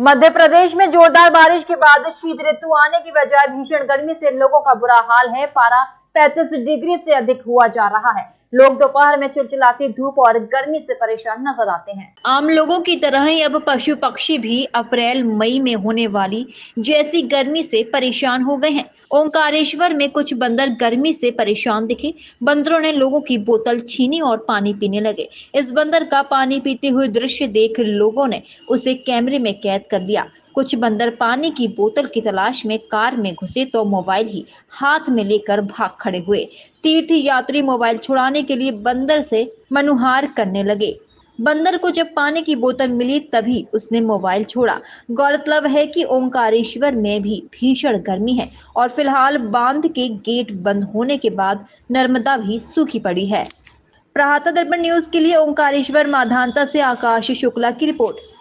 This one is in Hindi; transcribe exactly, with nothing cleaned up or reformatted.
मध्य प्रदेश में जोरदार बारिश के बाद शीत ऋतु आने की वजह भीषण गर्मी से लोगों का बुरा हाल है। पारा पैंतीस डिग्री से अधिक हुआ जा रहा है। लोग दोपहर में चिलचिलाती धूप और गर्मी से परेशान नजर आते हैं। आम लोगों की तरह ही अब पशु पक्षी भी अप्रैल मई में होने वाली जैसी गर्मी से परेशान हो गए हैं। ओंकारेश्वर में कुछ बंदर गर्मी से परेशान दिखे। बंदरों ने लोगों की बोतल छीनी और पानी पीने लगे। इस बंदर का पानी पीते हुए दृश्य देख लोगों ने उसे कैमरे में कैद कर लिया। कुछ बंदर पानी की बोतल की तलाश में कार में घुसे तो मोबाइल ही हाथ में लेकर भाग खड़े हुए। तीर्थ यात्री मोबाइल छुड़ाने के लिए बंदर से मनुहार करने लगे। बंदर को जब पानी की बोतल मिली तभी उसने मोबाइल छोड़ा। गौरतलब है कि ओंकारेश्वर में भी भीषण गर्मी है और फिलहाल बांध के गेट बंद होने के बाद नर्मदा भी सूखी पड़ी है। प्रातः दर्पण न्यूज़ के लिए ओंकारेश्वर माधांता से आकाश शुक्ला की रिपोर्ट।